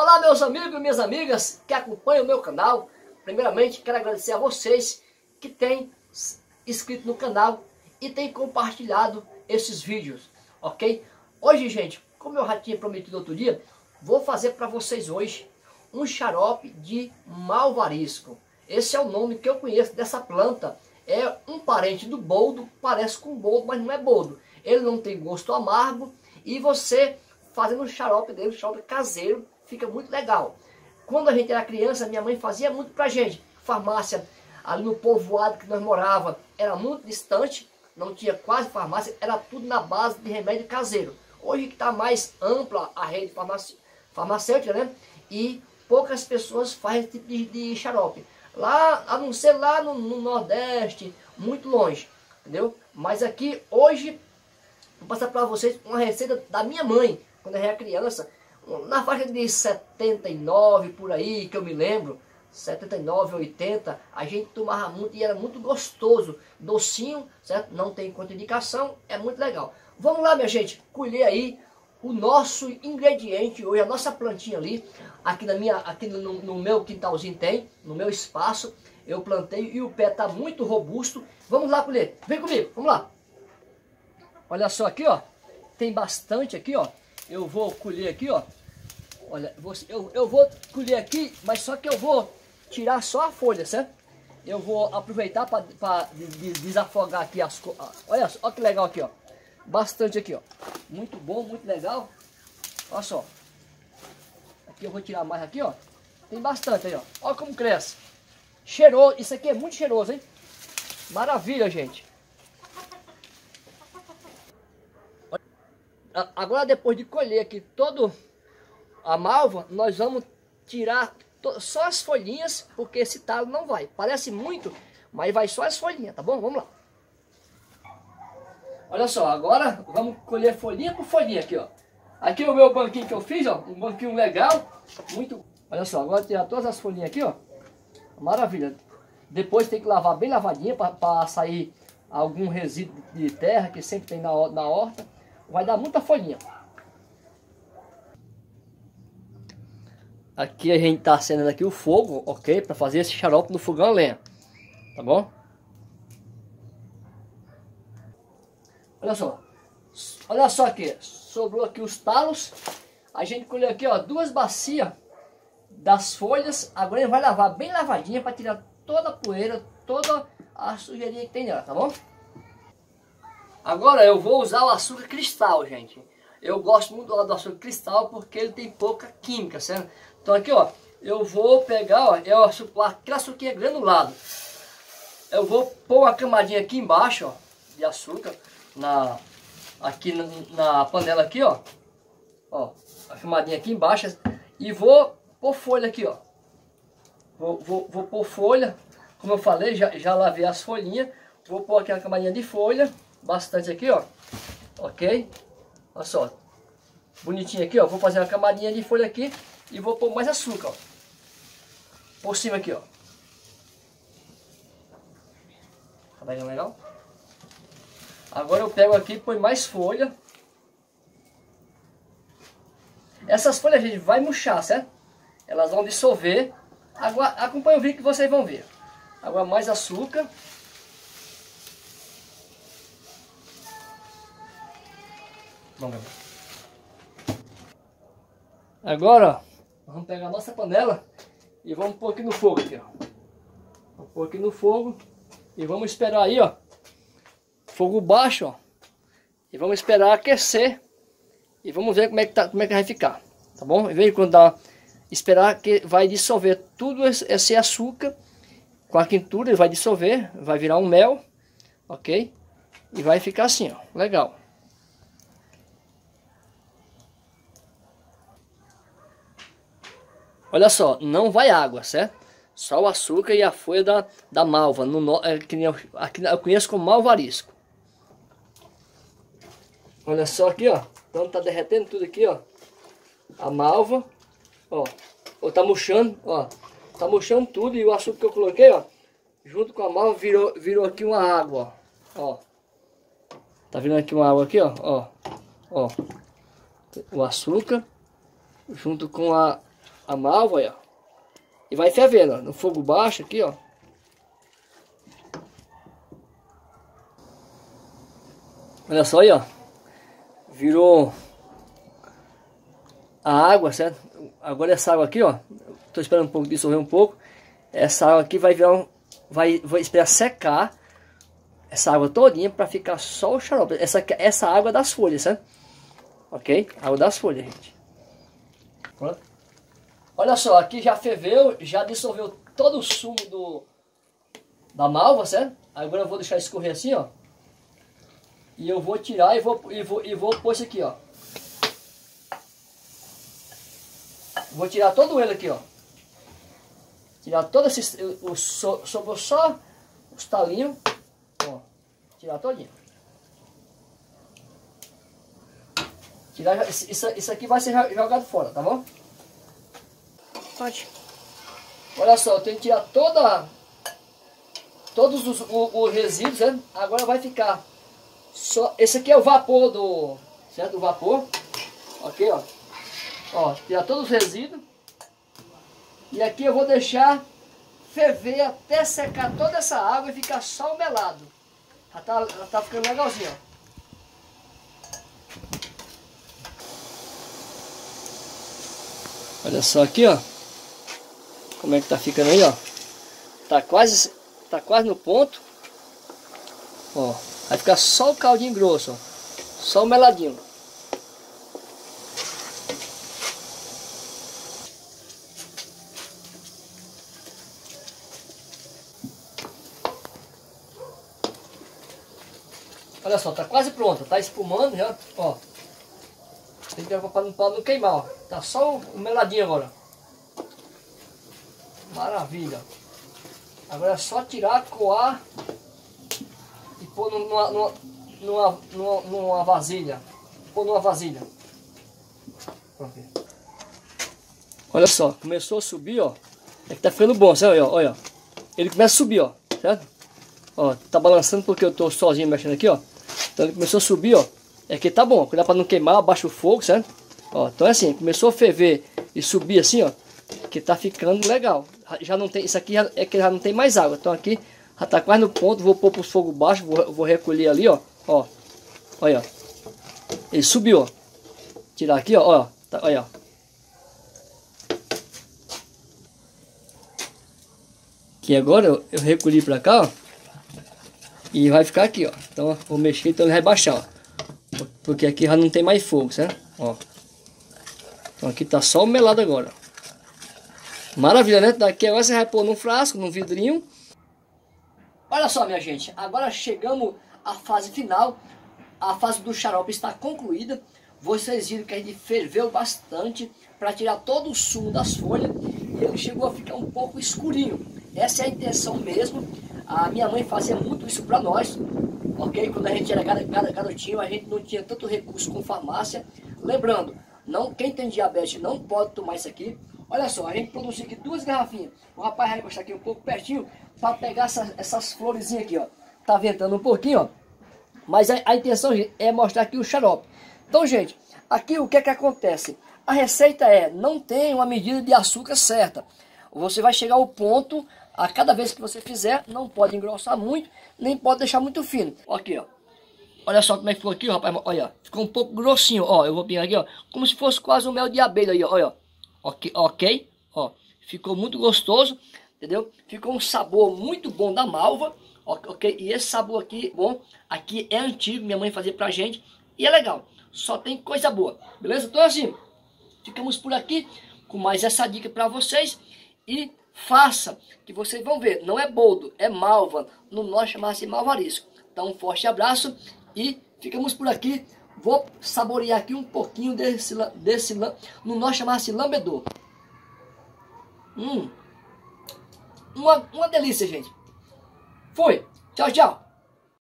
Olá meus amigos e minhas amigas que acompanham o meu canal. Primeiramente quero agradecer a vocês que têm inscrito no canal e têm compartilhado esses vídeos, ok? Hoje, gente, como eu já tinha prometido outro dia, vou fazer para vocês hoje um xarope de malvarisco. Esse é o nome que eu conheço dessa planta. É um parente do boldo, parece com boldo, mas não é boldo. Ele não tem gosto amargo e você fazendo um xarope dele, um xarope caseiro, fica muito legal. Quando a gente era criança, minha mãe fazia muito pra gente. Farmácia, ali no povoado que nós morava, era muito distante, não tinha quase farmácia, era tudo na base de remédio caseiro. Hoje que está mais ampla a rede farmacêutica, né? E poucas pessoas fazem esse tipo de xarope. Lá, a não ser lá no Nordeste, muito longe, entendeu? Mas aqui, hoje, vou passar pra vocês uma receita da minha mãe, quando eu era criança, na faixa de 79 por aí, que eu me lembro, 79, 80, a gente tomava muito e era muito gostoso, docinho, certo? Não tem contraindicação, é muito legal. Vamos lá, minha gente, colher aí o nosso ingrediente hoje, a nossa plantinha ali, aqui no meu quintalzinho tem, no meu espaço, eu plantei e o pé tá muito robusto. Vamos lá colher, vem comigo, vamos lá. Olha só aqui, ó, tem bastante aqui, ó. Eu vou colher aqui, ó. Olha, eu vou colher aqui, mas só que eu vou tirar só a folha, certo? Eu vou aproveitar para desafogar aqui as coisas. Olha só, olha que legal aqui, ó. Bastante aqui, ó. Muito bom, muito legal. Olha só. Aqui eu vou tirar mais aqui, ó. Tem bastante aí, ó. Olha como cresce. Cheiroso. Isso aqui é muito cheiroso, hein? Maravilha, gente. Agora, depois de colher aqui toda a malva, nós vamos tirar só as folhinhas, porque esse talo não vai. Parece muito, mas vai só as folhinhas, tá bom? Vamos lá. Olha só, agora vamos colher folhinha por folhinha aqui, ó. Aqui é o meu banquinho que eu fiz, ó. Um banquinho legal, muito... Olha só, agora tirar todas as folhinhas aqui, ó. Maravilha. Depois tem que lavar bem lavadinha para sair algum resíduo de terra que sempre tem na horta. Vai dar muita folhinha. Aqui a gente tá acendendo aqui o fogo, ok? Para fazer esse xarope no fogão a lenha. Tá bom? Olha só aqui. Sobrou aqui os talos. A gente colheu aqui, ó, duas bacias das folhas. Agora a gente vai lavar bem lavadinha para tirar toda a poeira, toda a sujeirinha que tem nela, tá bom? Agora eu vou usar o açúcar cristal, gente. Eu gosto muito do açúcar cristal porque ele tem pouca química, certo? Então aqui, ó, eu vou pegar, ó, aquele açuquinha granulado. Eu vou pôr uma camadinha aqui embaixo, ó, de açúcar, aqui na panela aqui, ó. Ó, a camadinha aqui embaixo. E vou pôr folha aqui, ó. Vou pôr folha, como eu falei, já lavei as folhinhas. Vou pôr aqui uma camadinha de folha. Bastante aqui, ó, ok? Olha só, bonitinho aqui, ó. Vou fazer uma camadinha de folha aqui e vou pôr mais açúcar, ó, por cima aqui, ó. Tá vendo legal? Agora eu pego aqui e põe mais folha. Essas folhas, gente, vai murchar, certo? Elas vão dissolver. Agora, acompanha o vídeo que vocês vão ver. Agora mais açúcar. Agora, ó, vamos pegar a nossa panela e vamos pôr aqui no fogo aqui, ó. Vamos pôr aqui no fogo e vamos esperar aí, ó, fogo baixo, ó, e vamos esperar aquecer e vamos ver como é que tá, como é que vai ficar, tá bom? Veja quando dá, esperar que vai dissolver tudo esse açúcar com a quintura, ele vai dissolver, vai virar um mel, ok? E vai ficar assim, ó, legal. Olha só, não vai água, certo? Só o açúcar e a folha da malva, aqui eu conheço como malvarisco. Olha só aqui, ó, então tá derretendo tudo aqui, ó, a malva, ó, tá murchando tudo e o açúcar que eu coloquei, ó, junto com a malva virou aqui uma água, ó, tá virando aqui uma água aqui, ó, o açúcar junto com a a malva, ó. E vai fervendo, ó, no fogo baixo aqui, ó. Olha só aí, ó. Virou a água, certo? Agora essa água aqui, ó. Tô esperando um pouco dissolver um pouco. Essa água aqui vai virar um... Vou esperar secar essa água todinha para ficar só o xarope. Essa água das folhas, certo? Ok? Água das folhas, gente. Pronto. Olha só, aqui já ferveu, já dissolveu todo o sumo da malva, certo? Agora eu vou deixar escorrer assim, ó. E eu vou tirar e vou pôr isso aqui, ó. Vou tirar todo ele aqui, ó. Tirar todo esse... Sobrou só os talinhos. Ó. Tirar todinho. Tirar... Isso aqui vai ser jogado fora, tá bom? Pode. Olha só, eu tenho que tirar todos os resíduos, né? Agora vai ficar... Só, esse aqui é o vapor certo? O vapor. Ok, ó. Ó, tirar todos os resíduos. E aqui eu vou deixar ferver até secar toda essa água e ficar só o melado. Já tá ficando legalzinho, ó. Olha só aqui, ó. Como é que tá ficando aí, ó. Tá quase no ponto. Ó. Vai ficar só o caldinho grosso, ó. Só o meladinho. Olha só, tá quase pronto, tá espumando já, ó. Tem que levar para não queimar, ó. Tá só o meladinho agora. Maravilha. Agora é só tirar, coar. Pôr numa vasilha. Pôr numa vasilha. Olha só, começou a subir, ó. É que tá ficando bom, certo? Olha, ele começa a subir, ó, certo? Ó, tá balançando porque eu tô sozinho mexendo aqui, ó. Então ele começou a subir, ó. É que tá bom, cuidado pra não queimar, abaixa o fogo, certo? Ó, então é assim, começou a ferver e subir assim, ó. Que tá ficando legal. Já não tem, isso aqui já, é que já não tem mais água, então aqui... Já tá quase no ponto, vou pôr pro fogo baixo, vou recolher ali, ó. Ó. Olha, ó. Ele subiu, ó. Tirar aqui, ó. Ó, tá, olha, ó. Aqui agora eu recolhi pra cá, ó. E vai ficar aqui, ó. Então, ó, vou mexer, então ele vai baixar, ó. Porque aqui já não tem mais fogo, certo? Ó. Então aqui tá só o melado agora. Maravilha, né? Daqui agora você vai pôr num frasco, num vidrinho. Olha só, minha gente, agora chegamos à fase final, a fase do xarope está concluída. Vocês viram que a gente ferveu bastante para tirar todo o sumo das folhas e ele chegou a ficar um pouco escurinho. Essa é a intenção mesmo, a minha mãe fazia muito isso para nós, ok? Quando a gente era garotinho, a gente não tinha tanto recurso com farmácia. Lembrando, quem tem diabetes não pode tomar isso aqui. Olha só, a gente produziu aqui 2 garrafinhas. O rapaz vai encostar aqui um pouco pertinho para pegar essas florezinhas aqui, ó. Tá ventando um pouquinho, ó. Mas a intenção, gente, é mostrar aqui o xarope. Então, gente, aqui o que é que acontece? A receita é, não tem uma medida de açúcar certa. Você vai chegar ao ponto, a cada vez que você fizer, não pode engrossar muito, nem pode deixar muito fino. Aqui, ó. Olha só como é que ficou aqui, ó, rapaz. Olha, ficou um pouco grossinho, ó. Eu vou pegar aqui, ó. Como se fosse quase um mel de abelha aí, ó. Olha, ó. Ok, ó, ficou muito gostoso, entendeu? Ficou um sabor muito bom da malva, ok? E esse sabor aqui, bom, aqui é antigo, minha mãe fazia pra gente, e é legal, só tem coisa boa, beleza? Então assim, ficamos por aqui com mais essa dica pra vocês, e faça, que vocês vão ver, não é boldo, é malva, no norte chama-se malvarisco. Então um forte abraço, e ficamos por aqui. Vou saborear aqui um pouquinho desse no nosso chamar-se lambedor. Uma delícia, gente. Foi. Tchau, tchau.